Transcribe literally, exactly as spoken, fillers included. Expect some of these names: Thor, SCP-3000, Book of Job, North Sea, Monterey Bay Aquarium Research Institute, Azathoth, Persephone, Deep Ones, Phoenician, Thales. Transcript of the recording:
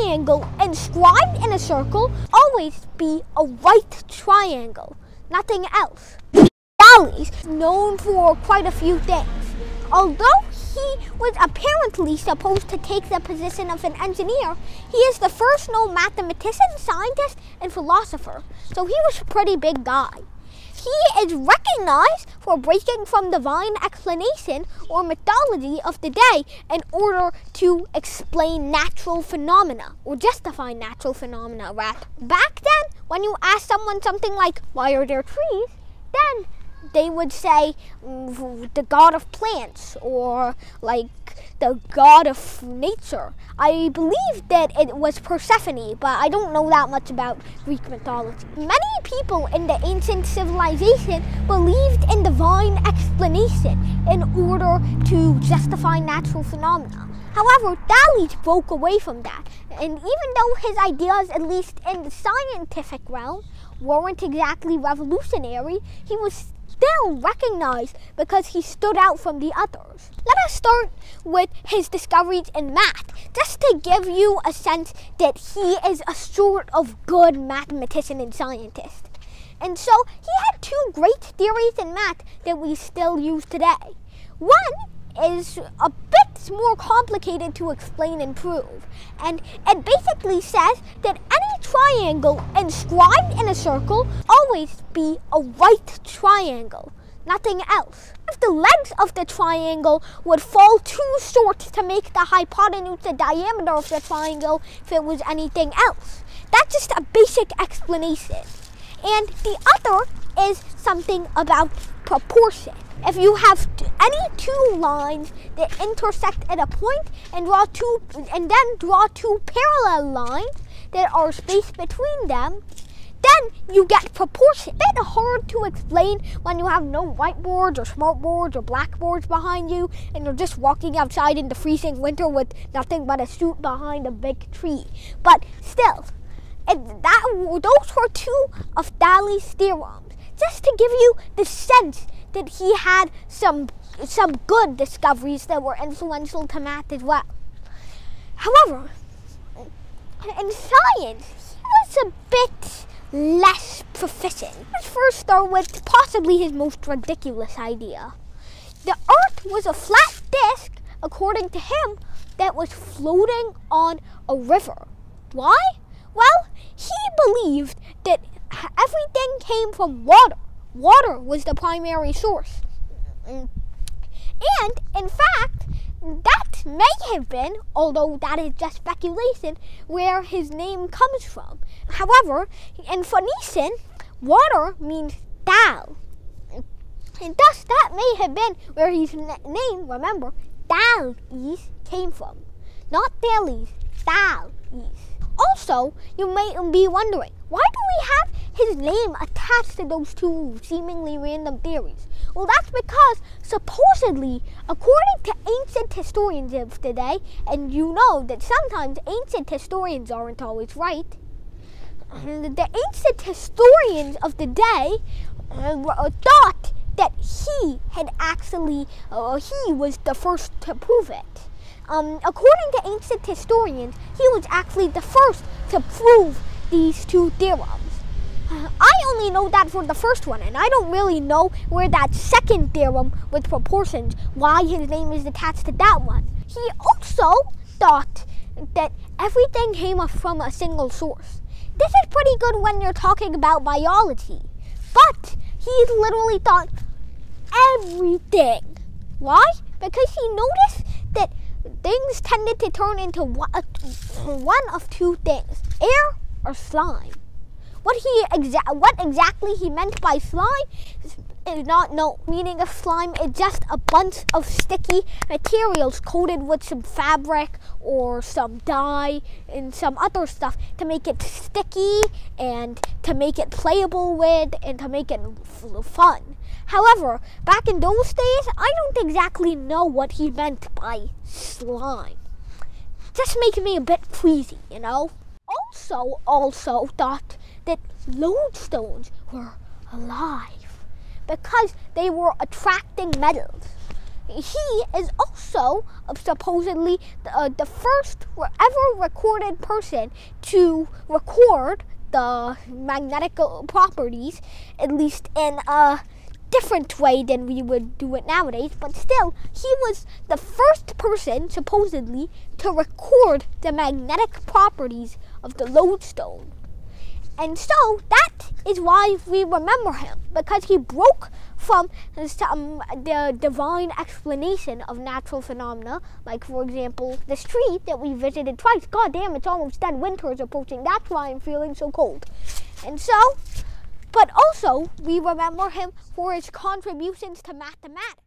triangle inscribed in a circle always be a right triangle, nothing else. Thales is known for quite a few things. Although he was apparently supposed to take the position of an engineer, he is the first known mathematician, scientist, and philosopher, so he was a pretty big guy. He is recognized for breaking from divine explanation or mythology of the day in order to explain natural phenomena or justify natural phenomena, right? Back then, when you asked someone something like, why are there trees? Then they would say the god of plants or like the god of nature. I believe that it was Persephone, but I don't know that much about Greek mythology. Many people in the ancient civilization believed in divine explanation in order to justify natural phenomena. However, Thales broke away from that, and even though his ideas, at least in the scientific realm, weren't exactly revolutionary, he was still recognized because he stood out from the others. Let us start with his discoveries in math, just to give you a sense that he is a sort of good mathematician and scientist. And so he had two great theories in math that we still use today. One is a bit more complicated to explain and prove, and it basically says that any triangle inscribed in a circle always be a right triangle, nothing else. If the legs of the triangle would fall too short to make the hypotenuse the diameter of the triangle if it was anything else. That's just a basic explanation. And the other is something about proportion. If you have any two lines that intersect at a point and draw two, and then draw two parallel lines that are spaced between them, then you get proportion. It's a bit hard to explain when you have no whiteboards or smartboards or blackboards behind you, and you're just walking outside in the freezing winter with nothing but a suit behind a big tree. But still, it, that those were two of Thales' theorems, just to give you the sense that he had some, some good discoveries that were influential to math as well. However, in science, he was a bit less proficient. Let's first start with possibly his most ridiculous idea. The Earth was a flat disk, according to him, that was floating on a river. Why? Well, he believed that everything came from water. Water was the primary source. And in fact, that may have been, although that is just speculation, where his name comes from. However, in Phoenician, water means Thal. And thus, that may have been where his name, remember, Thales came from. Not Thales, Thales. Also, you may be wondering, why do we have his name attached to those two seemingly random theories? Well, that's because supposedly, according to ancient historians of today, and you know that sometimes ancient historians aren't always right, the ancient historians of the day thought that he had actually, uh, he was the first to prove it. Um, according to ancient historians, he was actually the first to prove these two theorems. I only know that for the first one, and I don't really know where that second theorem with proportions, why his name is attached to that one. He also thought that everything came from a single source. This is pretty good when you're talking about biology, but he literally thought everything. Why? Because he noticed that things tended to turn into one of two things, air or slime. What he exa what exactly he meant by slime is not known. Meaning of slime is just a bunch of sticky materials coated with some fabric or some dye and some other stuff to make it sticky and to make it playable with and to make it fun. However, back in those days, I don't exactly know what he meant by slime. Just making me a bit queasy, you know? Also, also thought that lodestones were alive because they were attracting metals. he is also supposedly the, uh, the first ever recorded person to record the magnetic properties, at least in a different way than we would do it nowadays. But still, he was the first person, supposedly, to record the magnetic properties of the lodestone. And so that is why we remember him, because he broke from um, the divine explanation of natural phenomena, like, for example, this tree that we visited twice. God damn, it's almost dead. Winter is approaching. That's why I'm feeling so cold. And so, but also we remember him for his contributions to mathematics.